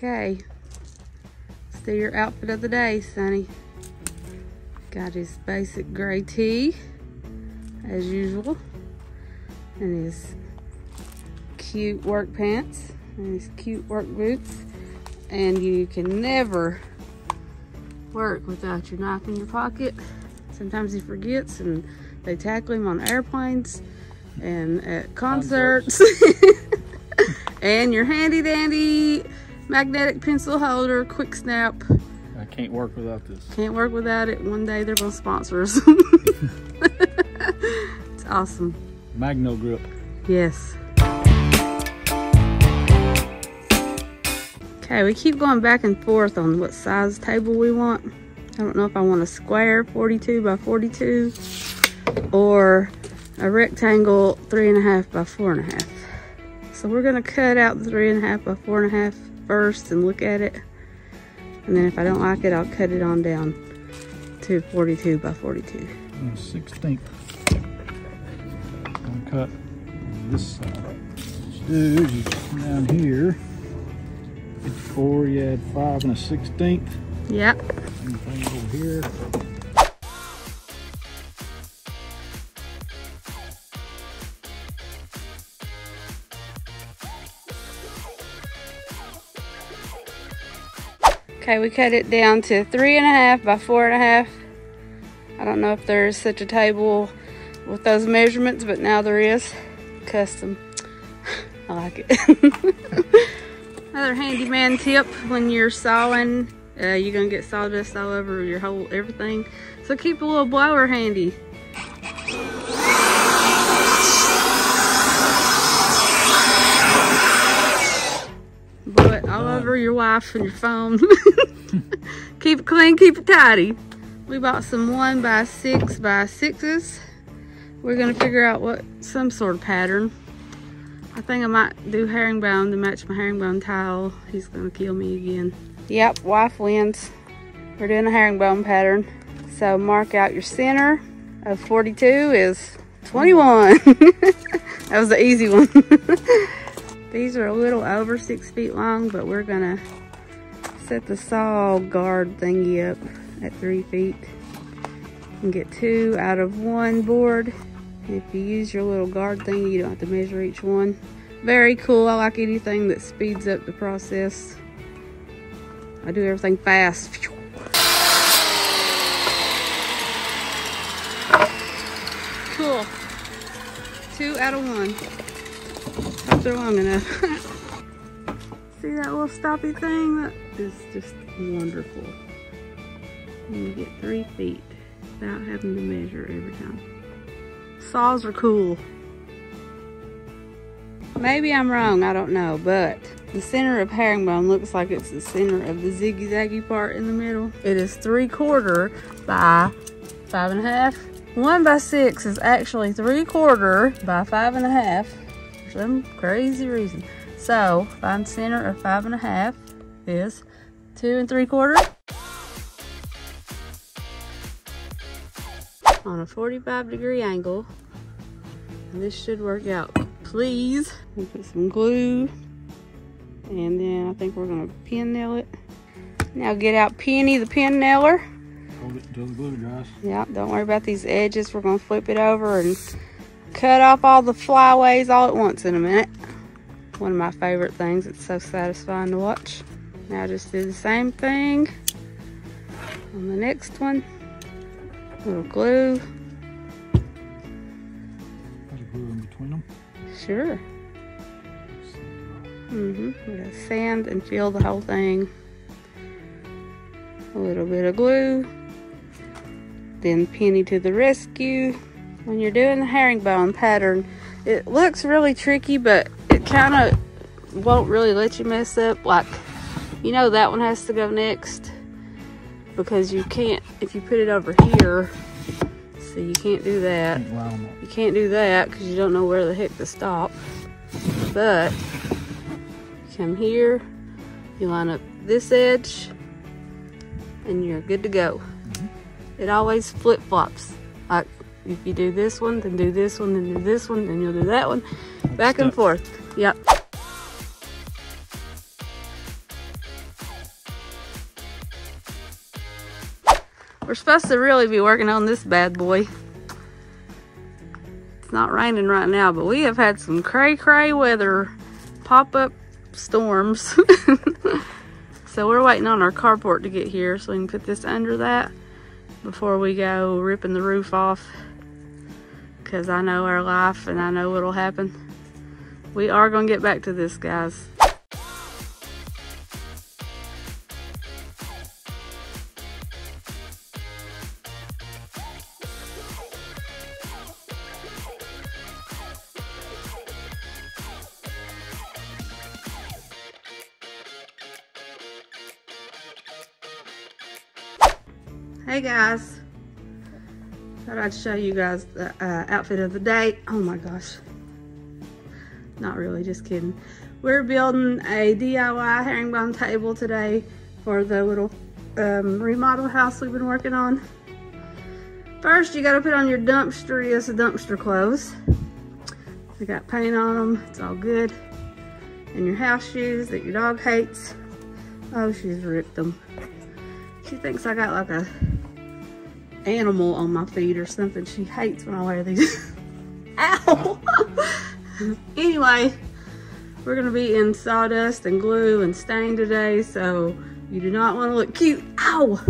Okay, let's do your outfit of the day, Sonny. Got his basic gray tee, as usual, and his cute work pants, and his cute work boots. And you can never work without your knife in your pocket. Sometimes he forgets, and they tackle him on airplanes and at concerts. And your handy dandy magnetic pencil holder, quick snap. I can't work without this. Can't work without it. One day they're gonna sponsor us. It's awesome. Magno grip. Yes. Okay, we keep going back and forth on what size table we want. I don't know if I want a square 42 by 42 or a rectangle 3.5 by 4.5. So we're gonna cut out 3.5 by 4.5 first and look at it. And then if I don't like it, I'll cut it on down to 42 by 42. 1/16. I'm gonna cut this side. Dude, down here. 4, you add 5 1/16. Yep. Over here. Okay, we cut it down to 3.5 by 4.5. I don't know if there's such a table with those measurements, but now there is. Custom. I like it. Another handyman tip: when you're sawing, you're gonna get sawdust all over your whole everything. So keep a little blower handy. Blow it all over your wife and your phone. Keep it clean, keep it tidy. We bought some 1 by 6 by 6s. We're gonna figure out some sort of pattern. I think I might do herringbone to match my herringbone tile. He's gonna kill me again. Yep, wife wins. We're doing a herringbone pattern. So mark out your center of 42 is 21. That was the easy one. These are a little over 6 feet long, but we're gonna set the saw guard thingy up at 3 feet. You can get 2 out of 1 board. If you use your little guard thing, you don't have to measure each one. Very cool. I like anything that speeds up the process. I do everything fast. Cool. 2 out of 1. Hope they're long enough. See that little stoppy thing? That is just wonderful. And you get 3 feet without having to measure every time. Saws are cool. Maybe I'm wrong, I don't know, but the center of herringbone looks like it's the center of the ziggy-zaggy part in the middle. It is 3/4 by 5.5. 1 by 6 is actually 3/4 by 5.5 for some crazy reason. So find center of 5.5 is 2 3/4. On a 45-degree angle, and this should work out. Please, we put some glue, and then I think we're gonna pin nail it. Now get out Penny, the pin nailer. Hold it until the glue dries. Yeah, don't worry about these edges. We're gonna flip it over and cut off all the flyways all at once in a minute. One of my favorite things. It's so satisfying to watch. Now just do the same thing on the next one. Little glue. There's glue in between them. Sure. We're gonna sand and fill the whole thing. A little bit of glue. Then Penny to the rescue. When you're doing the herringbone pattern, it looks really tricky, but it kind of won't really let you mess up. Like, you know, that one has to go next, because you can't, if you put it over here, see, you can't do that. You can't do that because you don't know where the heck to stop. But come here, you line up this edge, and you're good to go. It always flip-flops. Like, if you do this one, then do this one, then do this one, then you'll do that one. Back and forth. Yep. We're supposed to really be working on this bad boy. It's not raining right now, but we have had some cray-cray weather, pop-up storms. So we're waiting on our carport to get here so we can put this under that before we go ripping the roof off, because I know our life and I know what'll happen. We are gonna get back to this, guys. Hey guys, thought I'd show you guys the outfit of the day. Oh my gosh, not really, just kidding. We're building a DIY herringbone table today for the little remodel house we've been working on. First, you gotta put on your dumpster. Yes, the dumpster clothes. They got paint on them, it's all good. And your house shoes that your dog hates. Oh, she's ripped them. She thinks I got like a animal on my feet or something. She hates when I wear these. Ow! Anyway, we're gonna be in sawdust and glue and stain today, so you do not want to look cute. Ow!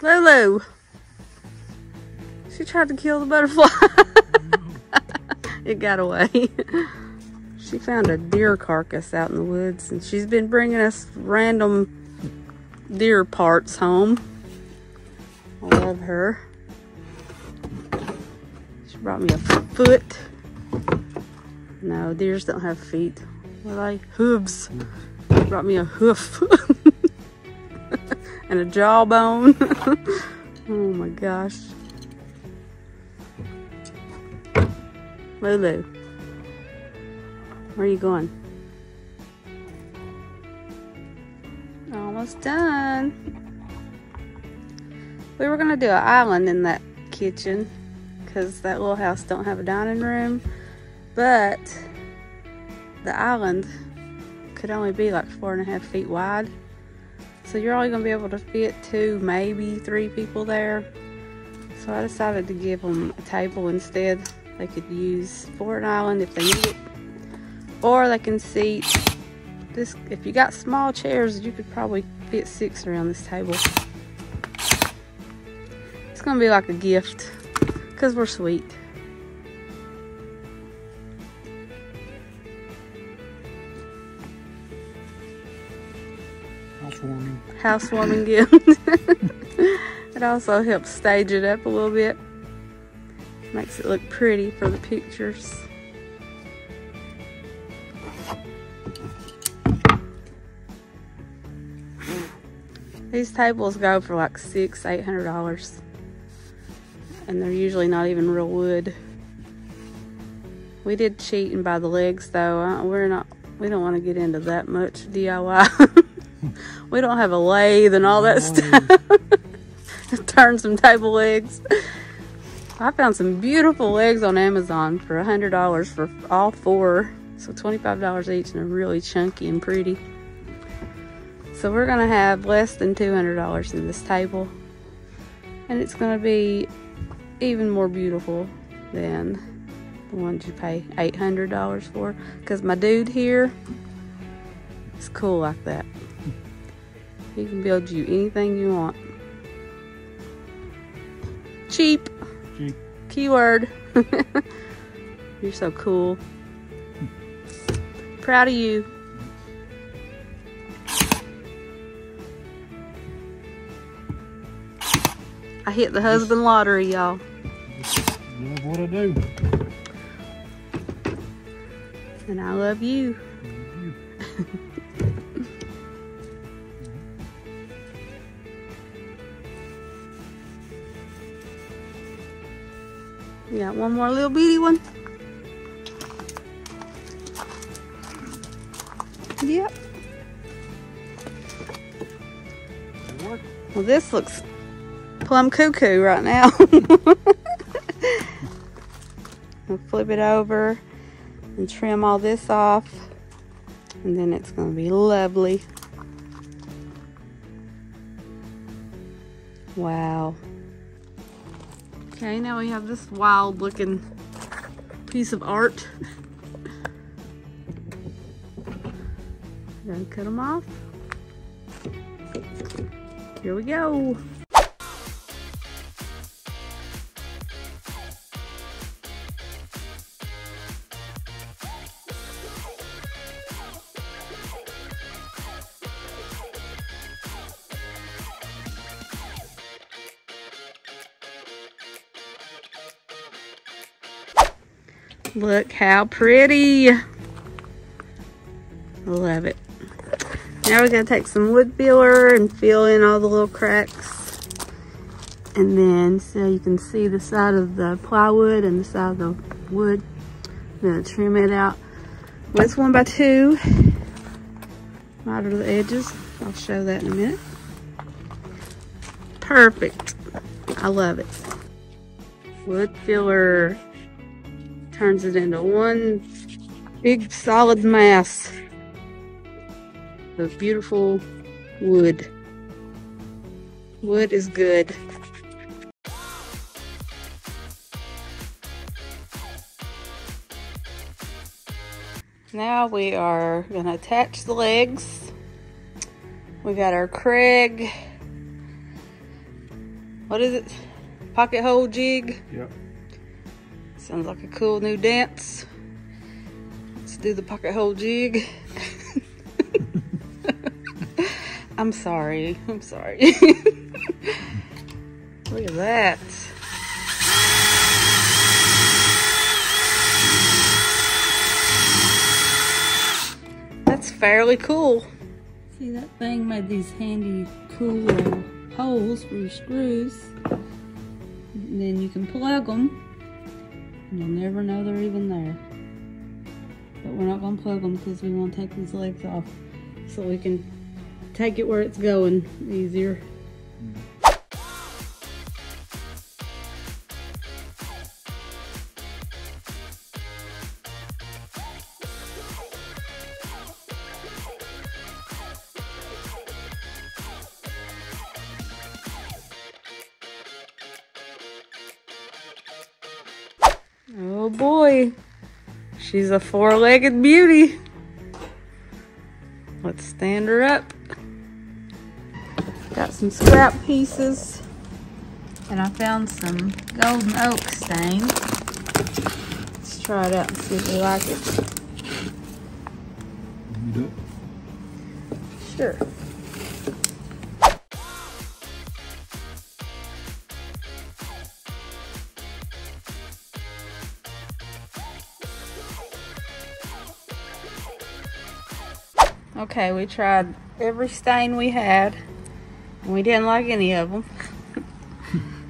Lulu! She tried to kill the butterfly. It got away. She found a deer carcass out in the woods, and she's been bringing us random deer parts home. I love her. She brought me a foot. No, deers don't have feet. What are they? Hooves. She brought me a hoof. And a jawbone. Oh my gosh. Lulu, where are you going? Almost done. We were gonna do an island in that kitchen because that little house don't have a dining room, but the island could only be like 4.5 feet wide. So you're only gonna be able to fit 2, maybe 3 people there. So I decided to give them a table instead. They could use for an island if they need it, or they can seat this. If you got small chairs, you could probably fit 6 around this table. It's gonna be like a gift because we're sweet. Housewarming. Housewarming gift. It also helps stage it up a little bit. Makes it look pretty for the pictures. These tables go for like $600–800, and they're usually not even real wood. We did cheat and buy the legs though. We don't want to get into that much DIY. We don't have a lathe and all that stuff. Turn some table legs. I found some beautiful legs on Amazon for $100 for all 4, so $25 each, and they're really chunky and pretty. So we're gonna have less than $200 in this table, and it's gonna be even more beautiful than the ones you pay $800 for, because my dude here is cool like that. He can build you anything you want. Cheap. Keyword. You're so cool. Proud of you. I hit the husband lottery, y'all. Love what I do. And I love you. We got one more little beady one. Yep. Well, this looks plum cuckoo right now. We'll flip it over and trim all this off. and then it's going to be lovely. Wow. Okay, now we have this wild looking piece of art. Gonna cut them off. Here we go. Look how pretty. Love it. Now we're going to take some wood filler and fill in all the little cracks. And then so you can see the side of the plywood and the side of the wood. I'm going to trim it out with 1x2. Right over the edges. I'll show that in a minute. Perfect. I love it. Wood filler turns it into one big solid mass of beautiful wood. Wood is good. Now we are gonna attach the legs. We got our Craig, what is it? Pocket hole jig? Yep. Sounds like a cool new dance. Let's do the pocket hole jig. I'm sorry. Look at that. That's fairly cool. See, that thing made these handy cool little holes for your screws. And then you can plug them. You'll never know they're even there. But we're not gonna plug them because we want to take these legs off so we can take it where it's going easier. Oh boy, she's a four-legged beauty. Let's stand her up. Got some scrap pieces, and I found some golden oak stain. Let's try it out and see if we like it. You do? Sure. Okay, we tried every stain we had, and we didn't like any of them.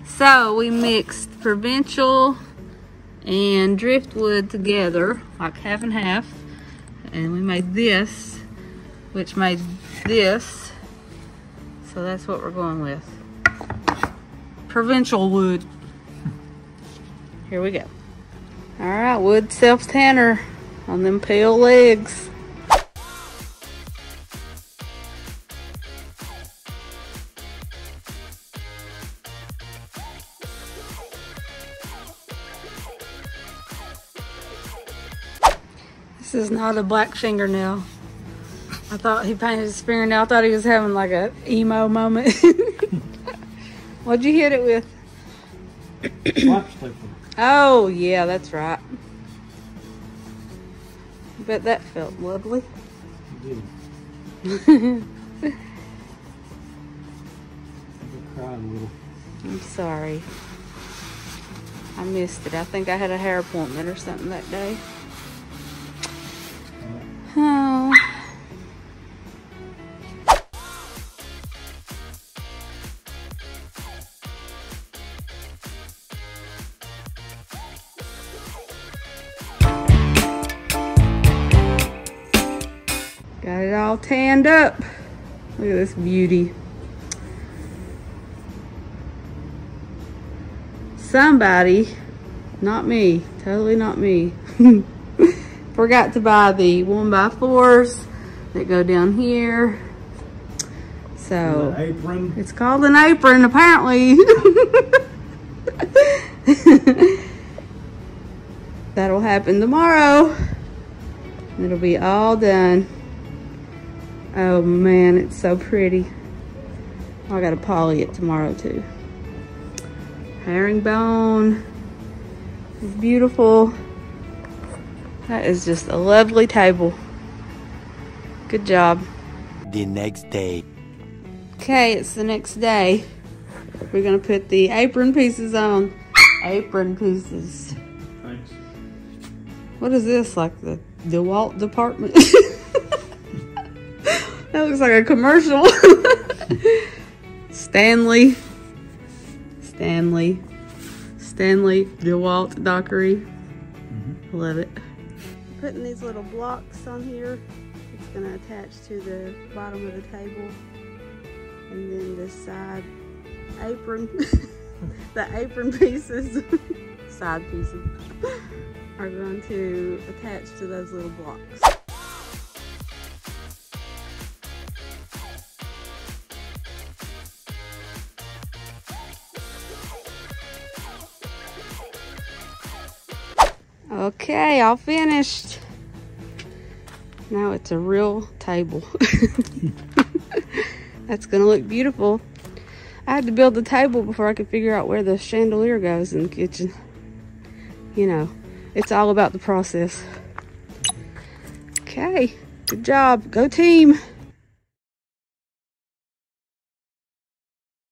So we mixed provincial and driftwood together, like half and half, and we made this, which made this. So that's what we're going with. Provincial wood. Here we go. All right, wood self-tanner on them pale legs. This is not a black fingernail. I thought he painted his fingernail. I thought he was having like a emo moment. What'd you hit it with? Black paper. Oh yeah, that's right. I bet that felt lovely. It did. I cried a little. I'm sorry. I missed it. I think I had a hair appointment or something that day. Oh. Got it all tanned up. Look at this beauty. Somebody, not me, totally not me. Forgot to buy the 1x4s that go down here. So an apron. It's called an apron, apparently. That'll happen tomorrow. It'll be all done. Oh man, it's so pretty. I gotta poly it tomorrow too. Herringbone is beautiful. That is just a lovely table. Good job. The next day. Okay, it's the next day. We're gonna put the apron pieces on. Apron pieces. Thanks. What is this, like the DeWalt department? That looks like a commercial. Stanley, DeWalt, Dockery. I love it. Putting these little blocks on here. It's gonna attach to the bottom of the table. And then this side apron, the apron pieces, side pieces, are going to attach to those little blocks. Okay, all finished. Now it's a real table. That's gonna look beautiful. I had to build the table before I could figure out where the chandelier goes in the kitchen. You know, it's all about the process. Okay, good job. Go team.